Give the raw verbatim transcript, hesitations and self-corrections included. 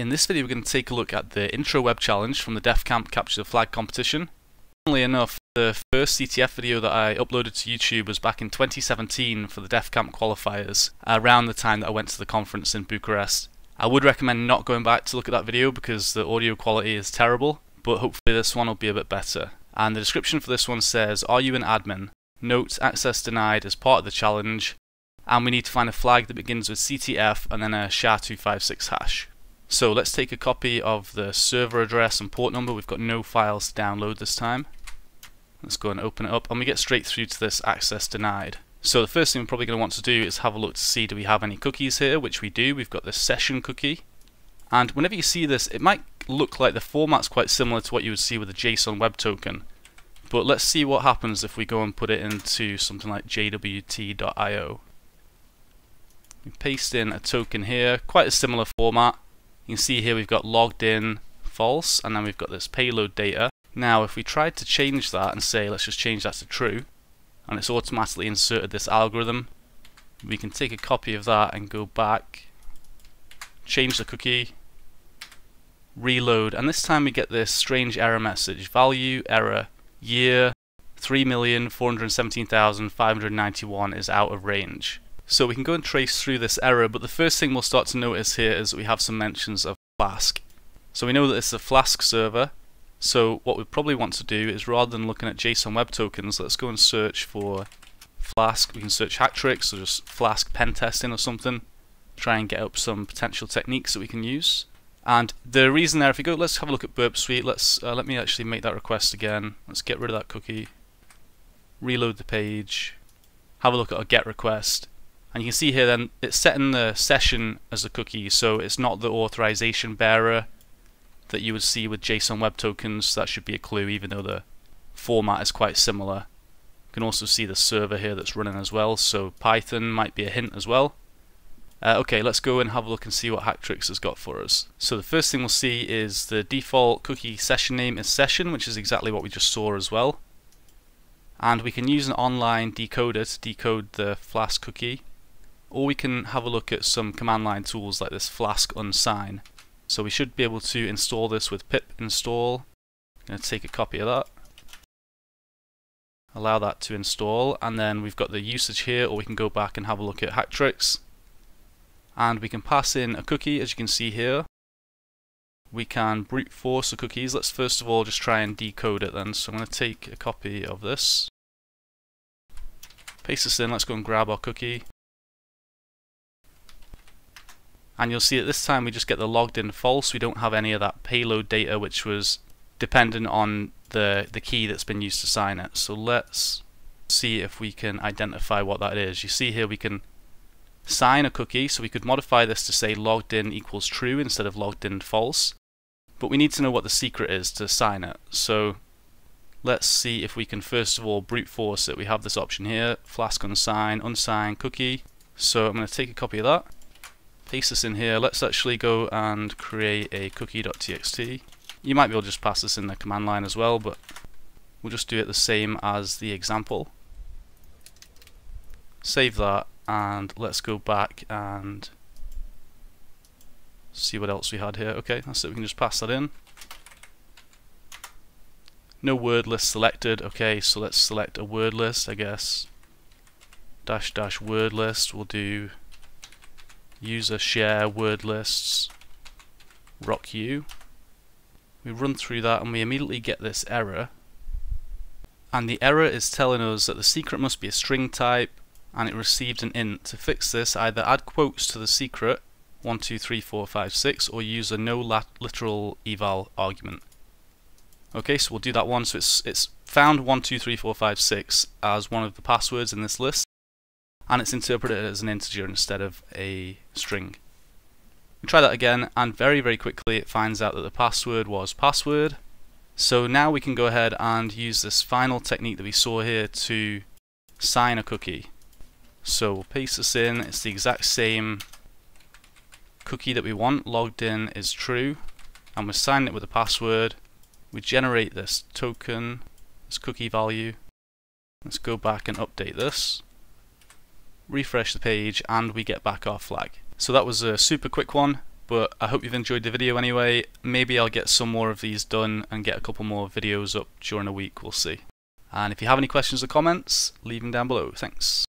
In this video we're going to take a look at the intro web challenge from the Def Camp Capture the Flag competition. Funnily enough, the first C T F video that I uploaded to YouTube was back in twenty seventeen for the Def Camp qualifiers, around the time that I went to the conference in Bucharest. I would recommend not going back to look at that video because the audio quality is terrible, but hopefully this one will be a bit better. And the description for this one says, "Are you an admin? Note, access denied as part of the challenge, and we need to find a flag that begins with C T F and then a S H A two fifty-six hash." So let's take a copy of the server address and port number. We've got no files to download this time. Let's go and open it up, and we get straight through to this access denied. So the first thing we're probably going to want to do is have a look to see, do we have any cookies here, which we do. We've got this session cookie. And whenever you see this, it might look like the format's quite similar to what you would see with a JSON web token. But let's see what happens if we go and put it into something like J W T dot I O. We paste in a token here, quite a similar format. You can see here we've got logged in false, and then we've got this payload data. Now if we tried to change that and say let's just change that to true, and it's automatically inserted this algorithm, we can take a copy of that and go back, change the cookie, reload, and this time we get this strange error message, value, error, year, three million four hundred seventeen thousand five hundred ninety-one is out of range. So we can go and trace through this error, but the first thing we'll start to notice here is that we have some mentions of Flask. So we know that this is a Flask server, so what we probably want to do is, rather than looking at JSON web tokens, let's go and search for Flask. We can search HackTricks or just Flask pen testing or something, try and get up some potential techniques that we can use. And the reason there, if we go, let's have a look at Burp Suite. Let's uh, let me actually make that request again. Let's get rid of that cookie, reload the page, have a look at our GET request. And you can see here then it's setting the session as the cookie, so it's not the authorization bearer that you would see with JSON web tokens, so that should be a clue, even though the format is quite similar. You can also see the server here that's running as well, so Python might be a hint as well. Uh, okay, let's go and have a look and see what HackTricks has got for us. So the first thing we'll see is the default cookie session name is session, which is exactly what we just saw as well. And we can use an online decoder to decode the Flask cookie, or we can have a look at some command line tools like this Flask Unsign. So we should be able to install this with pip install. I'm going to take a copy of that, allow that to install, and then we've got the usage here, or we can go back and have a look at HackTricks. And we can pass in a cookie, as you can see here. We can brute force the cookies. Let's first of all just try and decode it then. So I'm going to take a copy of this, paste this in, let's go and grab our cookie. And you'll see that this time we just get the logged in false. We don't have any of that payload data, which was dependent on the, the key that's been used to sign it. So let's see if we can identify what that is. You see here we can sign a cookie, so we could modify this to say logged in equals true instead of logged in false. But we need to know what the secret is to sign it. So let's see if we can first of all brute force it. We have this option here, Flask Unsign, unsign cookie. So I'm going to take a copy of that, paste this in here. Let's actually go and create a cookie dot T X T. You might be able to just pass this in the command line as well, but we'll just do it the same as the example. Save that, and let's go back and see what else we had here. Okay, that's it, we can just pass that in. No word list selected. Okay, so let's select a word list, I guess. Dash dash word list, we'll do user share word lists rock you. We run through that and we immediately get this error, and the error is telling us that the secret must be a string type and it received an int. To fix this, either add quotes to the secret one two three four five six or use a no lat literal eval argument. Okay, so we'll do that one. So it's it's found one two three four five six as one of the passwords in this list, and it's interpreted as an integer instead of a string. We try that again, and very very quickly it finds out that the password was password. So now we can go ahead and use this final technique that we saw here to sign a cookie. So we'll paste this in, it's the exact same cookie that we want, logged in is true, and we sign it with a password. We generate this token, this cookie value. Let's go back and update this, refresh the page, and we get back our flag. So that was a super quick one, but I hope you've enjoyed the video anyway. Maybe I'll get some more of these done and get a couple more videos up during the week, we'll see. And if you have any questions or comments, leave them down below. Thanks.